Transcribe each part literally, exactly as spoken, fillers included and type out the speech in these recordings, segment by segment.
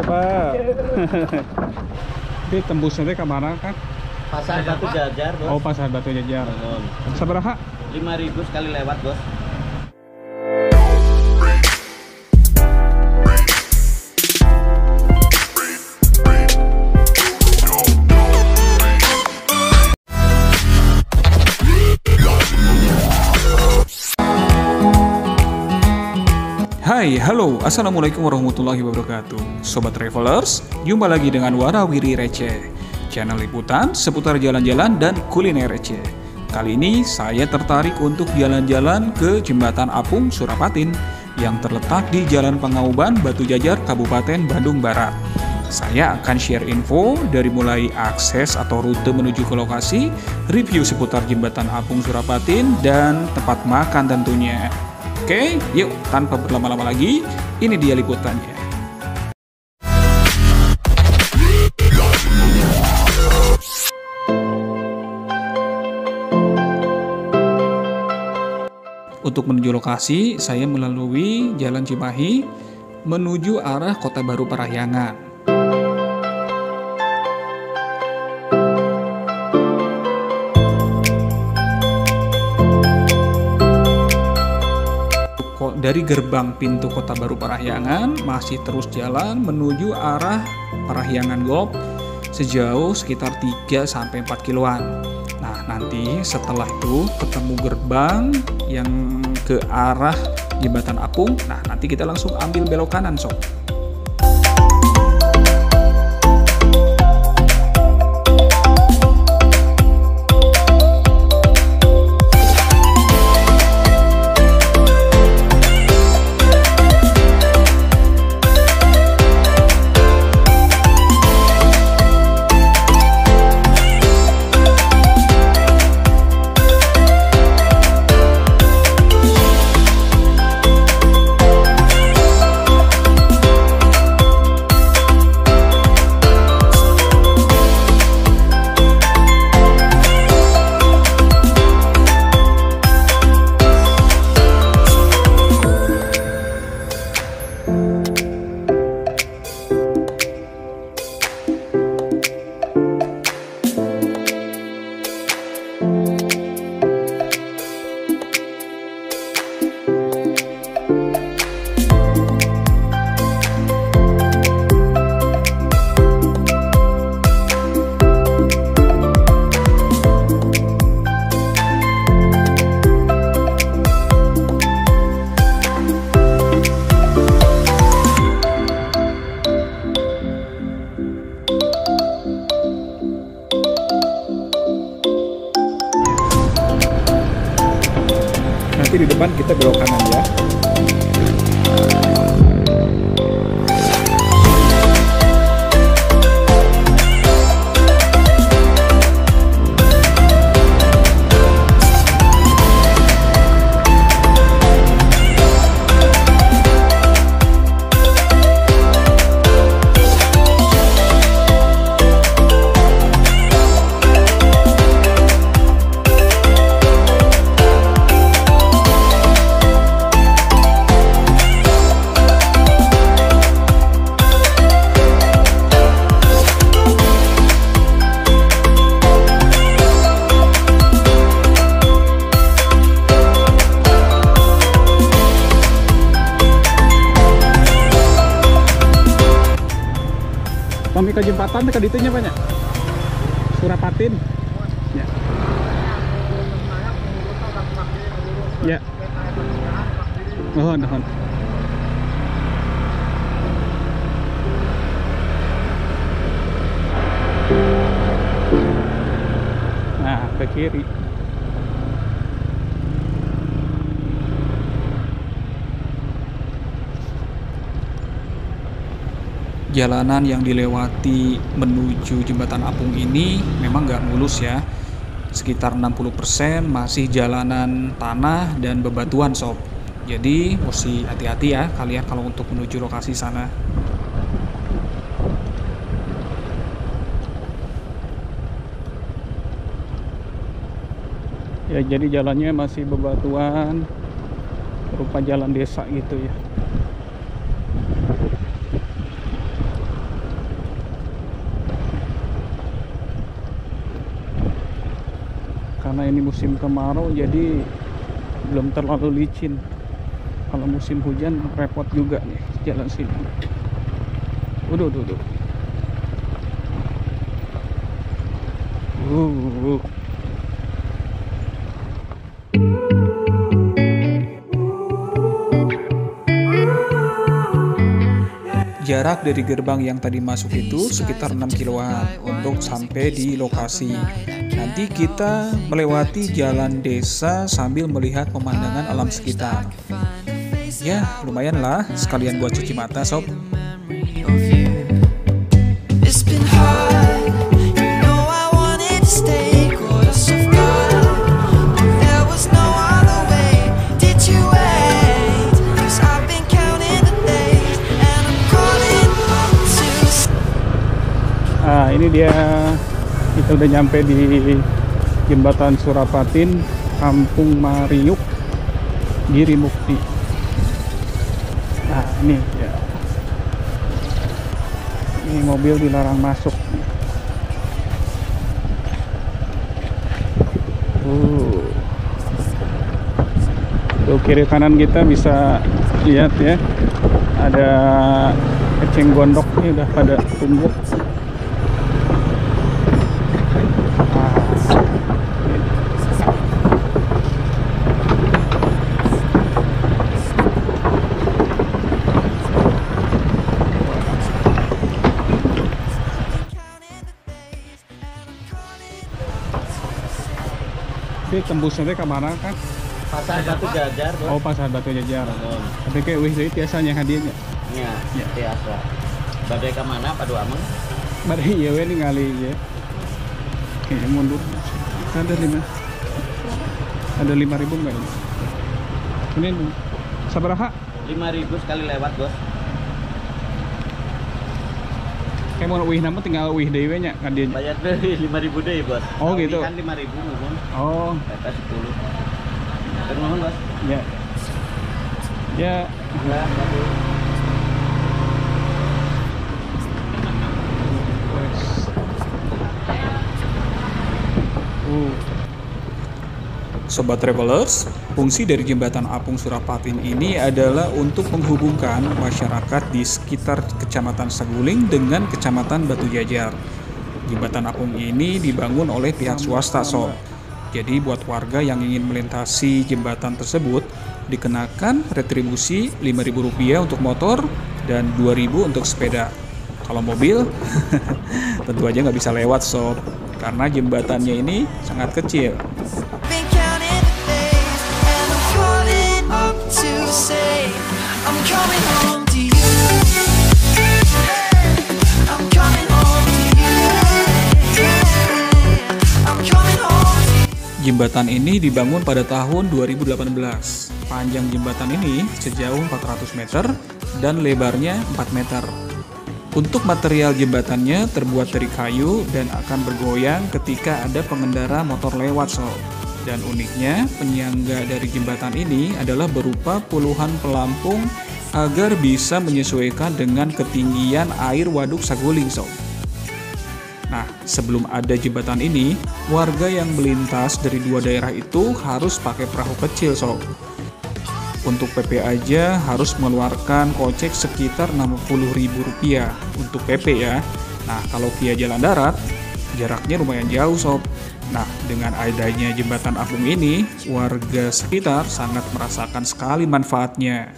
coba. Tapi tembusnya ke mana kan? Pasar Batu Jajar, Bos. Oh, Pasar Batu Jajar. Seberapa? lima ribu sekali lewat, Bos. Hai, halo, assalamualaikum warahmatullahi wabarakatuh. Sobat travelers, jumpa lagi dengan Warawiri Receh, channel liputan seputar jalan-jalan dan kuliner Receh. Kali ini saya tertarik untuk jalan-jalan ke Jembatan Apung Surapatin yang terletak di Jalan Pangauban Batu Jajar, Kabupaten Bandung Barat. Saya akan share info dari mulai akses atau rute menuju ke lokasi, review seputar Jembatan Apung Surapatin, dan tempat makan tentunya. Oke, yuk tanpa berlama-lama lagi, ini dia liputannya. Untuk menuju lokasi, saya melalui Jalan Cimahi menuju arah Kota Baru Parahyangan. Dari gerbang pintu Kota Baru Parahyangan masih terus jalan menuju arah Parahyangan Golf sejauh sekitar tiga sampai empat kiloan. Nah, nanti setelah itu ketemu gerbang yang ke arah Jembatan Apung. Nah, nanti kita langsung ambil belok kanan, sob. Di depan kita belok kanan ya. Ke jembatan dekat ditunya banyak Surapatin ya. Ya. Mohon, mohon. Nah, ke kiri. Jalanan yang dilewati menuju Jembatan Apung ini memang nggak mulus ya. Sekitar enam puluh persen masih jalanan tanah dan bebatuan, sob. Jadi mesti hati-hati ya kalian kalau untuk menuju lokasi sana. Ya, jadi jalannya masih bebatuan, berupa jalan desa gitu ya. karena ini musim kemarau jadi belum terlalu licin. Kalau musim hujan repot juga nih jalan sini. Waduh, waduh, waduh. Jarak dari gerbang yang tadi masuk itu sekitar enam kiloan untuk sampai di lokasi. Nanti kita melewati jalan desa sambil melihat pemandangan alam sekitar. Ya, lumayan lah sekalian buat cuci mata, sob. Nah, ini dia, kita udah nyampe di Jembatan Surapatin, Kampung Mariuk, Giri Mukti. Nah, ini ya. Ini mobil dilarang masuk. Uh. Tuh, kiri kanan kita bisa lihat ya. Ada eceng gondok nih udah pada tumbuh. Tembusnya ke mana kan? Pasar Batu Jajar. Oh, Pasar Batu Jajar. Tapi kayak wis biasanya hadiahnya. Iya, ya. Biasa. Badai ke mana? Padu Ameng. Badai ya we ningali ya. Oke, mundur. Ada lima. Ada lima ribu enggak ini? Ini sabaraha? Lima ribu sekali lewat, Bos. Kayak mau wih nama tinggal wih dewe nya kan dia. Bayar dari lima ribu dewe, Bos. Oh, gitu. Kan lima ribu mungkin. Oh. Kata sepuluh. Terus mohon, Bos. Ya. Ya. Ya. Sobat Travelers, fungsi dari Jembatan Apung Surapatin ini adalah untuk menghubungkan masyarakat di sekitar Kecamatan Seguling dengan Kecamatan Batu Jajar. Jembatan Apung ini dibangun oleh pihak swasta, sob. Jadi buat warga yang ingin melintasi jembatan tersebut, dikenakan retribusi lima ribu rupiah untuk motor dan dua ribu rupiah untuk sepeda. Kalau mobil, tentu aja nggak bisa lewat, sob, karena jembatannya ini sangat kecil. Jembatan ini dibangun pada tahun dua ribu delapan belas. Panjang jembatan ini sejauh empat ratus meter dan lebarnya empat meter. Untuk material jembatannya terbuat dari kayu dan akan bergoyang ketika ada pengendara motor lewat, sob. Dan uniknya, penyangga dari jembatan ini adalah berupa puluhan pelampung agar bisa menyesuaikan dengan ketinggian air Waduk Saguling, sob. Nah, sebelum ada jembatan ini, warga yang melintas dari dua daerah itu harus pakai perahu kecil, sob. Untuk P P aja harus mengeluarkan kocek sekitar enam puluh ribu rupiah untuk P P ya. Nah, kalau via jalan darat, jaraknya lumayan jauh, sob. Nah, dengan adanya Jembatan Apung ini, warga sekitar sangat merasakan sekali manfaatnya.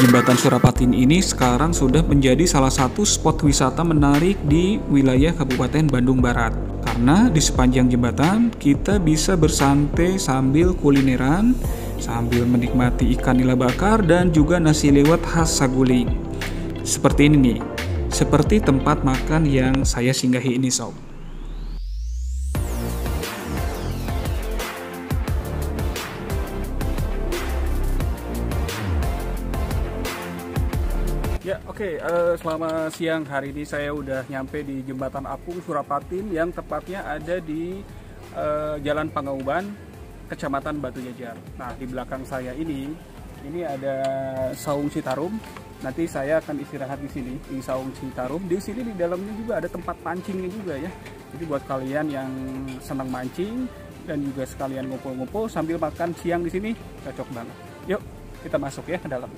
Jembatan Surapatin ini sekarang sudah menjadi salah satu spot wisata menarik di wilayah Kabupaten Bandung Barat. Karena di sepanjang jembatan, kita bisa bersantai sambil kulineran, sambil menikmati ikan nila bakar dan juga nasi liwet khas Saguling. Seperti ini nih. Seperti tempat makan yang saya singgahi ini, sob. Ya, oke, okay. uh, selamat siang. Hari ini saya udah nyampe di Jembatan Apung Surapatin yang tepatnya ada di uh, Jalan Pangauban, Kecamatan Batu Jajar. Nah, di belakang saya ini Ini ada Saung Citarum. Nanti saya akan istirahat di sini di Saung Citarum. Di sini di dalamnya juga ada tempat pancingnya juga ya. Jadi buat kalian yang senang mancing dan juga sekalian ngumpul-ngumpul sambil makan siang di sini cocok banget. Yuk kita masuk ya ke dalam.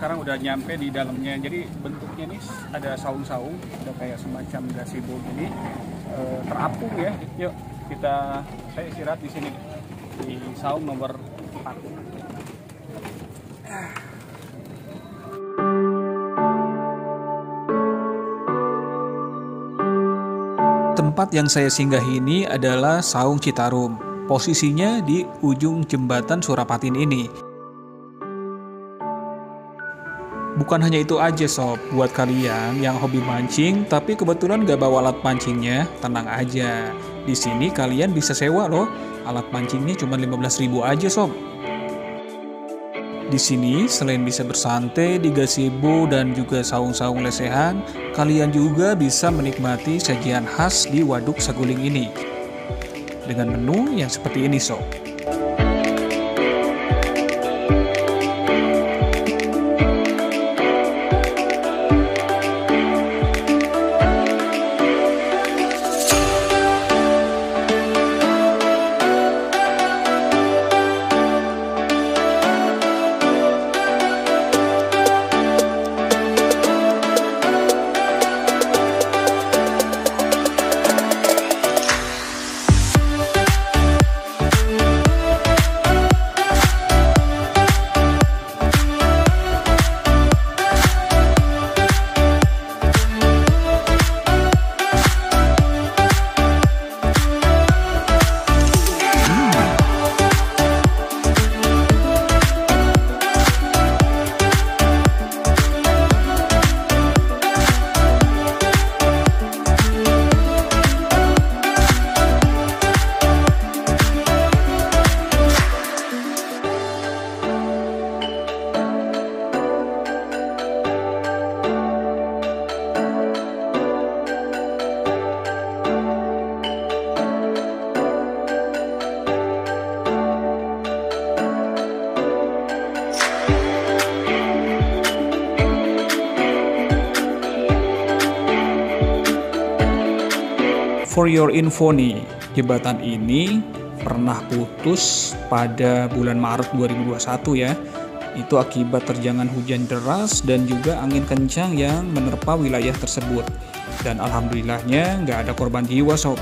Sekarang udah nyampe di dalamnya. Jadi bentuknya nih ada saung-saung, ada kayak semacam gazebo gini, e, terapung ya. Yuk kita saya istirahat di sini di saung nomor empat. Tempat yang saya singgahi ini adalah Saung Citarum. Posisinya di ujung jembatan Surapatin ini. Bukan hanya itu aja sob, buat kalian yang hobi mancing tapi kebetulan gak bawa alat pancingnya, tenang aja. Di sini kalian bisa sewa loh, alat pancingnya cuma lima belas ribu aja sob. Di sini selain bisa bersantai di gazebo dan juga saung-saung lesehan, kalian juga bisa menikmati sajian khas di Waduk Saguling ini. Dengan menu yang seperti ini sob. For your info nih, jembatan ini pernah putus pada bulan Maret dua ribu dua puluh satu ya. Itu akibat terjangan hujan deras dan juga angin kencang yang menerpa wilayah tersebut. Dan alhamdulillahnya nggak ada korban jiwa sob.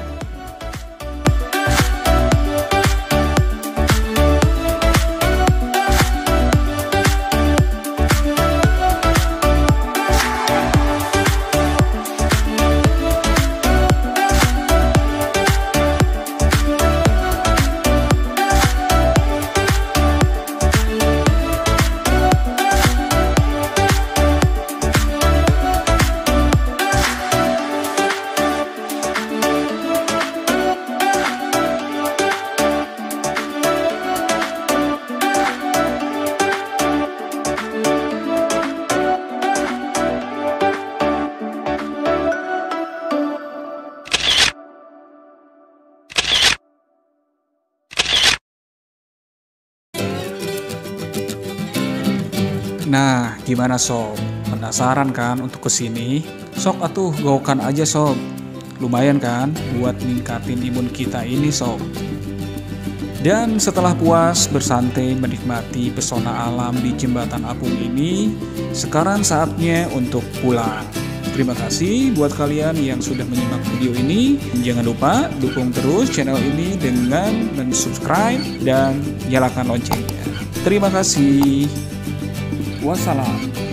Nah, gimana sob? Penasaran kan untuk kesini? Sok atuh gaukan aja sob. Lumayan kan buat ningkatin imun kita ini sob. Dan setelah puas bersantai menikmati pesona alam di Jembatan Apung ini, sekarang saatnya untuk pulang. Terima kasih buat kalian yang sudah menyimak video ini. Jangan lupa dukung terus channel ini dengan men-subscribe dan nyalakan loncengnya. Terima kasih. Wassalam.